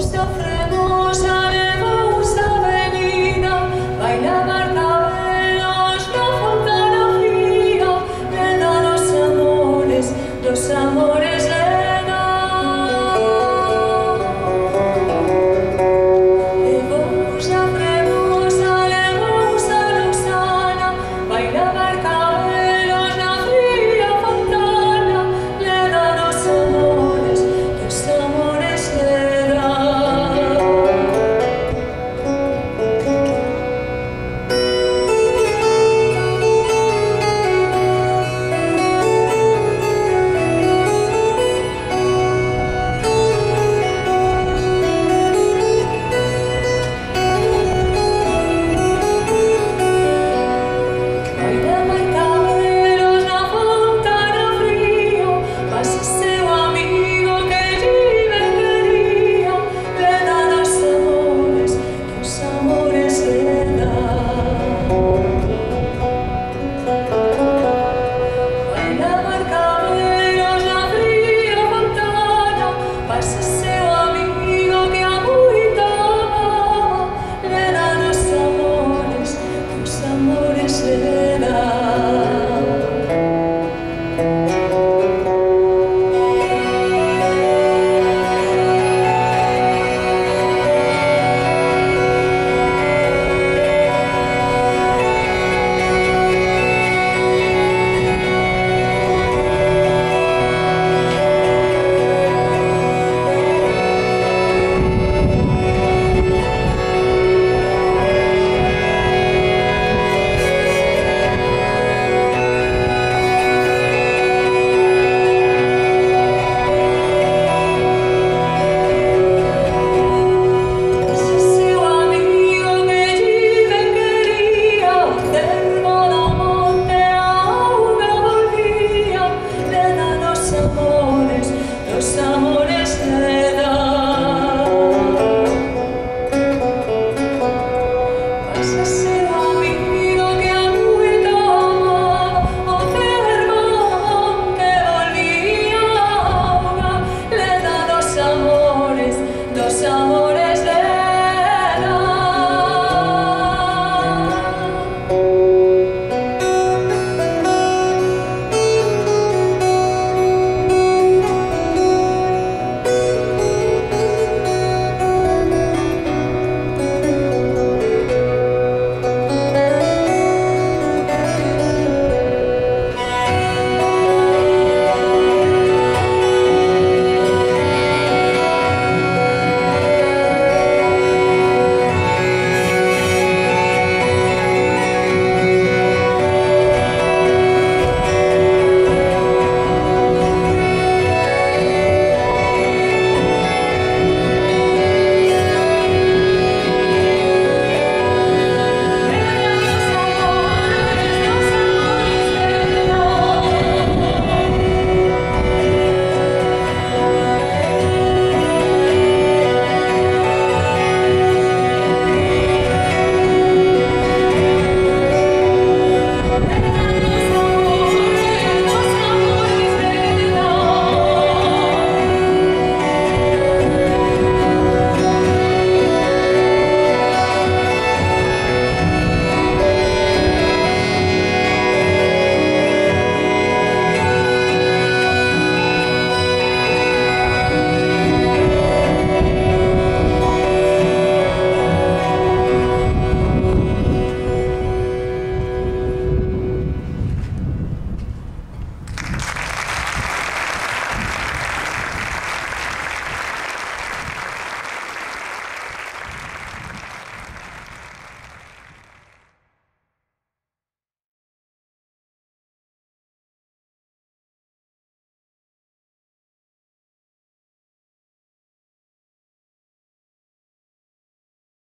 Stop.